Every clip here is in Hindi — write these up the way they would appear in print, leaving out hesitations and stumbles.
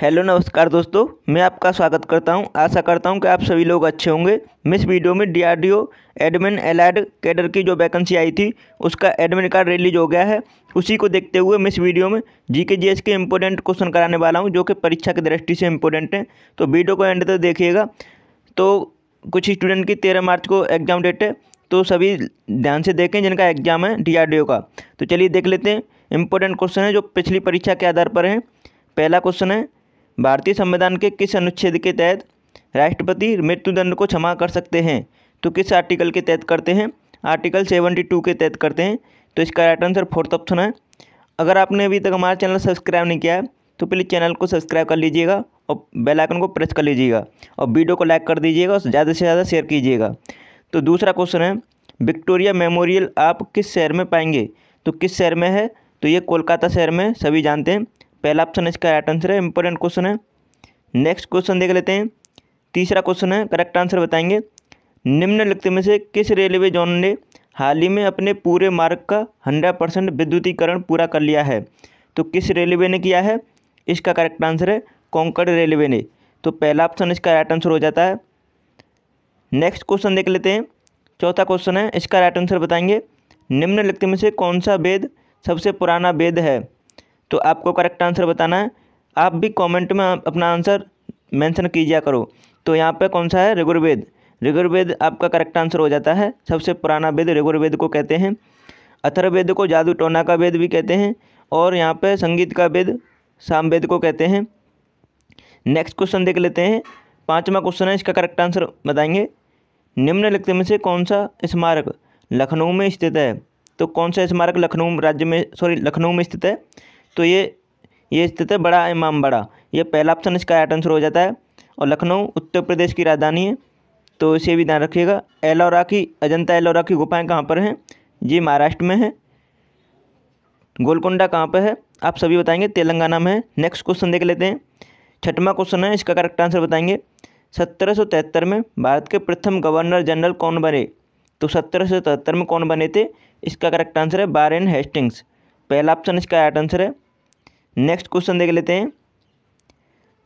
हेलो नमस्कार दोस्तों, मैं आपका स्वागत करता हूं। आशा करता हूं कि आप सभी लोग अच्छे होंगे। इस वीडियो में डीआरडीओ एडमिन एलाइड कैडर की जो वैकेंसी आई थी उसका एडमिन कार्ड रिलीज हो गया है। उसी को देखते हुए मैं इस वीडियो में जीके के इम्पोर्टेंट क्वेश्चन कराने वाला हूं जो कि परीक्षा की दृष्टि से इम्पोर्टेंट हैं। तो वीडियो को एंड तक देखिएगा। तो कुछ स्टूडेंट की 13 मार्च को एग्ज़ाम डेट है, तो सभी ध्यान से देखें जिनका एग्ज़ाम है डीआरडीओ का। तो चलिए देख लेते हैं। इम्पोर्टेंट क्वेश्चन है जो पिछली परीक्षा के आधार पर हैं। पहला क्वेश्चन है, भारतीय संविधान के किस अनुच्छेद के तहत राष्ट्रपति मृत्युदंड को क्षमा कर सकते हैं? तो किस आर्टिकल के तहत करते हैं? आर्टिकल 72 के तहत करते हैं। तो इसका राइट आंसर 4th ऑप्शन है। अगर आपने अभी तक हमारा चैनल सब्सक्राइब नहीं किया है तो प्लीज़ चैनल को सब्सक्राइब कर लीजिएगा और बेल आइकन को प्रेस कर लीजिएगा और वीडियो को लाइक कर दीजिएगा और ज़्यादा से ज़्यादा शेयर कीजिएगा। तो दूसरा क्वेश्चन है, विक्टोरिया मेमोरियल आप किस शहर में पाएंगे? तो किस शहर में है? तो ये कोलकाता शहर में, सभी जानते हैं। पहला ऑप्शन इसका राइट आंसर है। इंपॉर्टेंट क्वेश्चन है। नेक्स्ट क्वेश्चन देख लेते हैं। तीसरा क्वेश्चन है, करेक्ट आंसर बताएंगे। निम्नलिखित में से किस रेलवे जोन ने हाल ही में अपने पूरे मार्ग का 100% विद्युतीकरण पूरा कर लिया है? तो किस रेलवे ने किया है? इसका करेक्ट आंसर है कोंकण रेलवे ने। तो पहला ऑप्शन इसका राइट आंसर हो जाता है। नेक्स्ट क्वेश्चन देख लेते हैं। चौथा क्वेश्चन है, इसका राइट आंसर बताएंगे। निम्नलिखित में से कौन सा वेद सबसे पुराना वेद है? तो आपको करेक्ट आंसर बताना है। आप भी कमेंट में अपना आंसर मेंशन कीजिए करो। तो यहाँ पे कौन सा है? ऋग्वेद। ऋग्वेद आपका करेक्ट आंसर हो जाता है। सबसे पुराना वेद ऋग्वेद को कहते हैं। अथर्ववेद को जादू टोना का वेद भी कहते हैं और यहाँ पे संगीत का वेद सामवेद को कहते हैं। नेक्स्ट क्वेश्चन देख लेते हैं। पाँचवा क्वेश्चन है, इसका करेक्ट आंसर बताएंगे। निम्नलिखित में से कौन सा स्मारक लखनऊ में स्थित है? तो कौन सा स्मारक लखनऊ में स्थित है? तो ये स्थित है बड़ा इमाम बड़ा। ये पहला ऑप्शन इसका राइट आंसर हो जाता है और लखनऊ उत्तर प्रदेश की राजधानी है, तो इसे भी ध्यान रखिएगा। एलोरा की अजंता एलोरा की गुफाएं कहाँ पर हैं? ये महाराष्ट्र में है। गोलकुंडा कहाँ पर है? आप सभी बताएंगे तेलंगाना में है। नेक्स्ट क्वेश्चन देख लेते हैं। छठवां क्वेश्चन है, इसका करेक्ट आंसर बताएंगे। 1773 में भारत के प्रथम गवर्नर जनरल कौन बने? तो 1773 में कौन बने थे? इसका करेक्ट आंसर है बैरन हेस्टिंग्स। पहला ऑप्शन इसका राइट आंसर है। नेक्स्ट क्वेश्चन देख लेते हैं।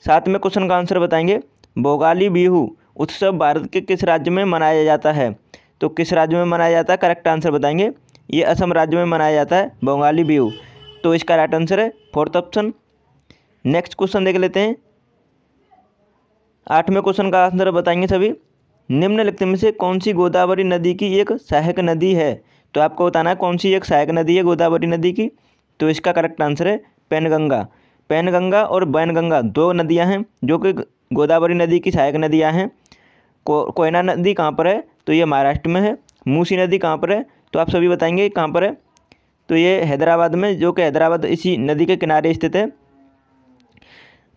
7वें क्वेश्चन का आंसर बताएंगे। भोगाली बिहू उत्सव भारत के किस राज्य में मनाया जाता है? तो किस राज्य में मनाया जाता है? करेक्ट आंसर बताएंगे। ये असम राज्य में मनाया जाता है भोगाली बिहू। तो इसका राइट आंसर है 4th ऑप्शन। नेक्स्ट क्वेश्चन देख लेते हैं। 8वें क्वेश्चन का आंसर बताएंगे सभी। निम्नलिखित में से कौन सी गोदावरी नदी की एक सहायक नदी है? तो आपको बताना है कौन सी एक सहायक नदी है गोदावरी नदी की। तो इसका करेक्ट आंसर है पैनगंगा। पैनगंगा और बैनगंगा दो नदियां हैं जो कि गोदावरी नदी की सहायक नदियां हैं। कोयना नदी कहाँ पर है? तो ये महाराष्ट्र में है। मूसी नदी कहाँ पर है? तो आप सभी बताएंगे कहाँ पर है। तो ये हैदराबाद में, जो कि हैदराबाद इसी नदी के किनारे स्थित है।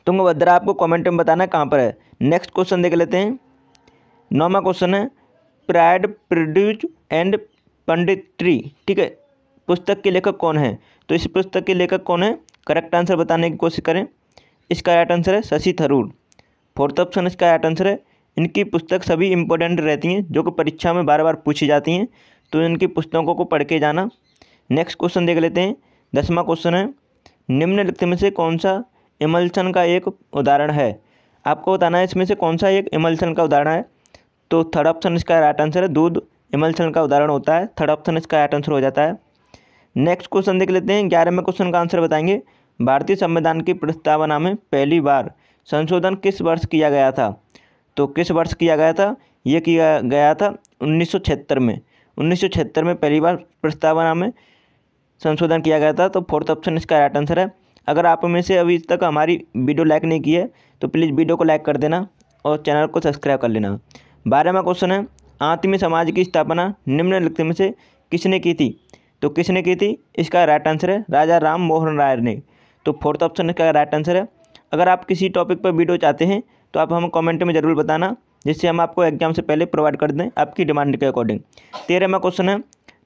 तुंगभद्रा आपको कॉमेंट में बताना कहाँ पर है। नेक्स्ट क्वेश्चन देख लेते हैं। 9वां क्वेश्चन है, प्राइड प्रोड्यूस एंड पंडित्री, ठीक है, पुस्तक के लेखक कौन है? तो इस पुस्तक के लेखक कौन है? करेक्ट आंसर बताने की कोशिश करें। इसका राइट आंसर है शशि थरूर। 4th ऑप्शन इसका राइट आंसर है। इनकी पुस्तक सभी इम्पोर्टेंट रहती हैं जो कि परीक्षा में बार बार पूछी जाती हैं, तो इनकी पुस्तकों को पढ़ के जाना। नेक्स्ट क्वेश्चन देख लेते हैं। 10वां क्वेश्चन है, निम्नलिखित में से कौन सा इमल्सन का एक उदाहरण है? आपको बताना है इसमें से कौन सा एक इमल्सन का उदाहरण है। तो 3rd ऑप्शन इसका राइट आंसर है। दूध इमल्सन का उदाहरण होता है। 3rd ऑप्शन इसका राइट आंसर हो जाता है। नेक्स्ट क्वेश्चन देख लेते हैं। 11वें क्वेश्चन का आंसर बताएंगे। भारतीय संविधान की प्रस्तावना में पहली बार संशोधन किस वर्ष किया गया था? तो किस वर्ष किया गया था? ये किया गया था 1976 में। 1976 में पहली बार प्रस्तावना में संशोधन किया गया था। तो 4th ऑप्शन इसका राइट आंसर है। अगर आप में से अभी तक हमारी वीडियो लाइक नहीं की है तो प्लीज़ वीडियो को लाइक कर देना और चैनल को सब्सक्राइब कर लेना। 12वां क्वेश्चन है, आत्मीय समाज की स्थापना निम्नलिखित में से किसने की थी? तो किसने की थी? इसका राइट आंसर है राजा राम मोहन रॉय ने। तो 4th ऑप्शन इसका राइट आंसर है। अगर आप किसी टॉपिक पर वीडियो चाहते हैं तो आप हमें कमेंट में ज़रूर बताना, जिससे हम आपको एग्जाम से पहले प्रोवाइड कर दें आपकी डिमांड के अकॉर्डिंग। 13वां क्वेश्चन है,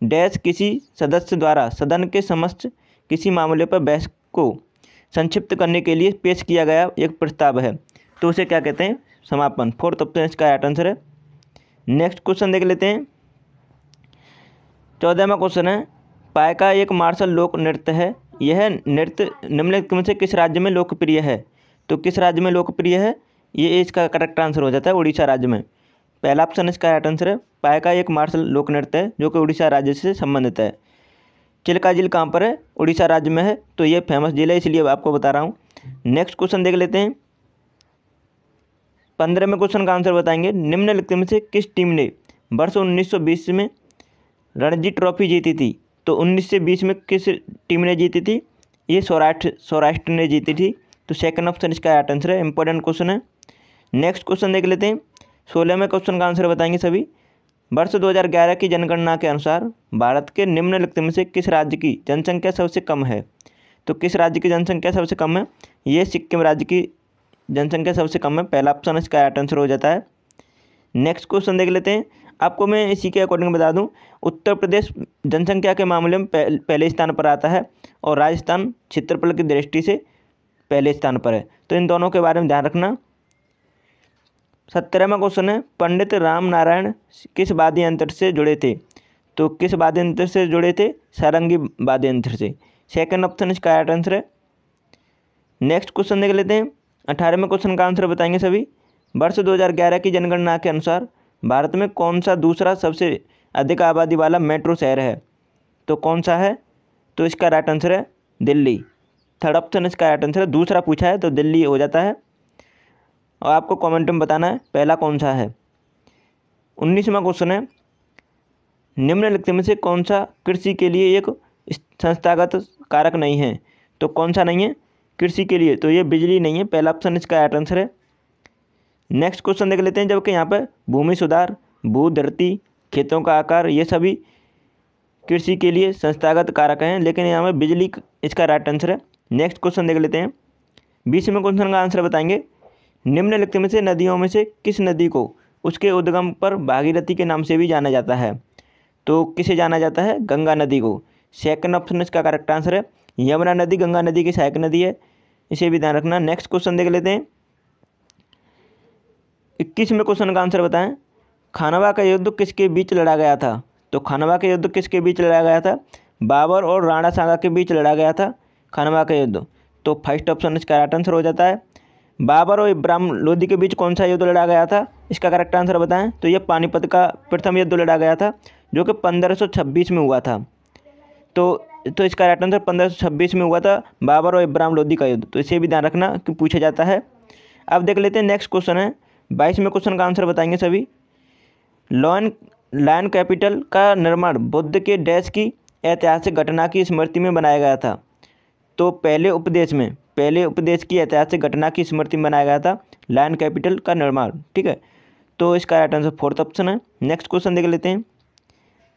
डैश किसी सदस्य द्वारा सदन के समक्ष किसी मामले पर बहस को संक्षिप्त करने के लिए पेश किया गया एक प्रस्ताव है, तो उसे क्या कहते हैं? समापन। 4th ऑप्शन इसका राइट आंसर है। नेक्स्ट क्वेश्चन देख लेते हैं। 14वां क्वेश्चन है, पायका एक मार्शल लोक नृत्य है। यह नृत्य निम्नलिखित में से किस राज्य में लोकप्रिय है? तो किस राज्य में लोकप्रिय है? ये इसका करेक्ट आंसर हो जाता है उड़ीसा राज्य में। पहला ऑप्शन इसका राइट आंसर है। पायका एक मार्शल लोक नृत्य है जो कि उड़ीसा राज्य से संबंधित है। चिल्का झील कहाँ पर है? उड़ीसा राज्य में है, तो ये फेमस झील है, इसलिए आपको बता रहा हूँ। नेक्स्ट क्वेश्चन देख लेते हैं। 15वें क्वेश्चन का आंसर बताएंगे। निम्नलिखित में से किस टीम ने वर्ष 1920 में रणजी ट्रॉफी जीती थी? तो 1920 में किस टीम ने जीती थी? ये सौराष्ट्र ने जीती थी। तो सेकंड ऑप्शन इसका राइट आंसर है। इंपॉर्टेंट क्वेश्चन है। नेक्स्ट क्वेश्चन देख लेते हैं। 16वें क्वेश्चन का आंसर बताएंगे सभी। वर्ष 2011 की जनगणना के अनुसार भारत के निम्नलिखित में से किस राज्य की जनसंख्या सबसे कम है? तो किस राज्य की जनसंख्या सबसे कम है? ये सिक्किम राज्य की जनसंख्या सबसे कम है। पहला ऑप्शन इसका राइट आंसर हो जाता है। नेक्स्ट क्वेश्चन देख लेते हैं। आपको मैं इसी के अकॉर्डिंग बता दूं, उत्तर प्रदेश जनसंख्या के मामले में पहले स्थान पर आता है और राजस्थान क्षेत्रफल की दृष्टि से पहले स्थान पर है, तो इन दोनों के बारे में ध्यान रखना। 17वां क्वेश्चन है। पंडित रामनारायण किस वाद्य यंत्र से जुड़े थे? तो किस वाद्य यंत्र से जुड़े थे? सारंगी वाद्य यंत्र से। सेकंड ऑप्शन इसका राइट आंसर है। नेक्स्ट क्वेश्चन देख लेते हैं। 18वें क्वेश्चन का आंसर बताएंगे सभी। वर्ष 2011 की जनगणना के अनुसार भारत में कौन सा दूसरा सबसे अधिक आबादी वाला मेट्रो शहर है? तो कौन सा है? तो इसका राइट आंसर है दिल्ली। थर्ड ऑप्शन इसका राइट आंसर है। दूसरा पूछा है तो दिल्ली हो जाता है। और आपको कमेंट में बताना है पहला कौन सा है। 19वां क्वेश्चन है। निम्नलिखित में से कौन सा कृषि के लिए एक संस्थागत कारक नहीं है? तो कौन सा नहीं है कृषि के लिए? तो ये बिजली नहीं है। पहला ऑप्शन इसका राइट आंसर है। नेक्स्ट क्वेश्चन देख लेते हैं। जबकि यहाँ पर भूमि सुधार, भू धरती, खेतों का आकार, ये सभी कृषि के लिए संस्थागत कारक हैं, लेकिन यहाँ पर बिजली इसका राइट आंसर है। नेक्स्ट क्वेश्चन देख लेते हैं। 20वें क्वेश्चन का आंसर बताएंगे। निम्नलिखित में से नदियों में से किस नदी को उसके उद्गम पर भागीरथी के नाम से भी जाना जाता है? तो किसे जाना जाता है? गंगा नदी को। सेकंड ऑप्शन इसका करेक्ट आंसर है। यमुना नदी गंगा नदी की सहायक नदी है, इसे भी ध्यान रखना। नेक्स्ट क्वेश्चन देख लेते हैं। 21वें क्वेश्चन का आंसर बताएं। खानवा का युद्ध किसके बीच लड़ा गया था? तो खानवा का युद्ध किसके बीच लड़ा गया था? बाबर और राणा सांगा के बीच लड़ा गया था खानवा का युद्ध। तो फर्स्ट ऑप्शन इसका राइट आंसर हो जाता है। बाबर और इब्राहिम लोदी के बीच कौन सा युद्ध लड़ा गया था? इसका करेक्ट आंसर बताएं। तो यह पानीपत का प्रथम युद्ध लड़ा गया था जो कि 1526 में हुआ था। तो इसका राइट आंसर 1526 में हुआ था बाबर और इब्राहिम लोदी का युद्ध। तो इसे भी ध्यान रखना कि पूछा जाता है। अब देख लेते हैं नेक्स्ट क्वेश्चन है। 22वें क्वेश्चन का आंसर बताएंगे सभी। लायन कैपिटल का निर्माण बुद्ध के डैश की ऐतिहासिक घटना की स्मृति में बनाया गया था। तो पहले उपदेश की ऐतिहासिक घटना की स्मृति में बनाया गया था लायन कैपिटल का निर्माण, ठीक है। तो इसका राइट आंसर फोर्थ ऑप्शन है। नेक्स्ट क्वेश्चन देख लेते हैं।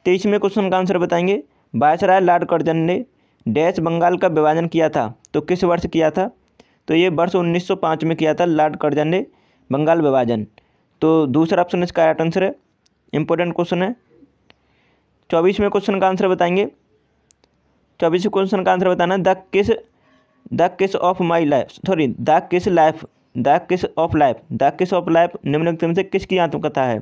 23वें क्वेश्चन का आंसर बताएंगे। वायसराय लॉर्ड कर्जन ने डैश बंगाल का विभाजन किया था, तो किस वर्ष किया था? तो ये वर्ष 1905 में किया था लॉर्ड कर्जन ने बंगाल विभाजन। तो दूसरा ऑप्शन इसका राइट आंसर है। इंपॉर्टेंट क्वेश्चन है। 24वें क्वेश्चन का आंसर बताएंगे। 24वें क्वेश्चन का आंसर बताना है। द किस ऑफ लाइफ निम्नलिखित में से किसकी आत्मकथा है?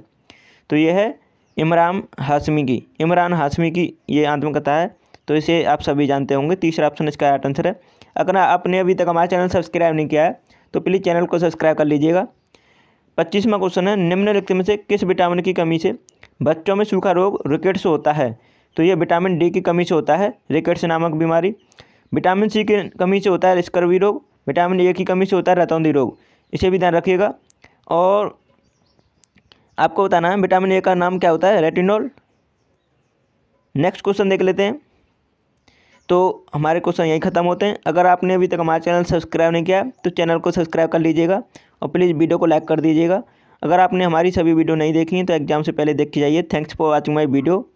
तो यह है इमरान हाशमी की ये आत्मकथा है, तो इसे आप सभी जानते होंगे। तीसरा ऑप्शन इसका राइट आंसर है। अगर आपने अभी तक हमारा चैनल सब्सक्राइब नहीं किया है तो प्लीज़ चैनल को सब्सक्राइब कर लीजिएगा। 25वां क्वेश्चन है। निम्नलिखित में से किस विटामिन की कमी से बच्चों में सूखा रोग रिकेट्स होता है? तो ये विटामिन डी की कमी से होता है रिकेट्स नामक बीमारी। विटामिन सी की कमी से होता है स्कर्वी रोग। विटामिन ए की कमी से होता है रतौंधी रोग, इसे भी ध्यान रखिएगा। और आपको बताना है विटामिन ए का नाम क्या होता है? रेटिनॉल। नेक्स्ट क्वेश्चन देख लेते हैं। तो हमारे क्वेश्चन यहीं ख़त्म होते हैं। अगर आपने अभी तक हमारे चैनल सब्सक्राइब नहीं किया तो चैनल को सब्सक्राइब कर लीजिएगा और प्लीज़ वीडियो को लाइक कर दीजिएगा। अगर आपने हमारी सभी वीडियो नहीं देखी हैं तो एग्जाम से पहले देखी जाइए। Thanks for watching my video.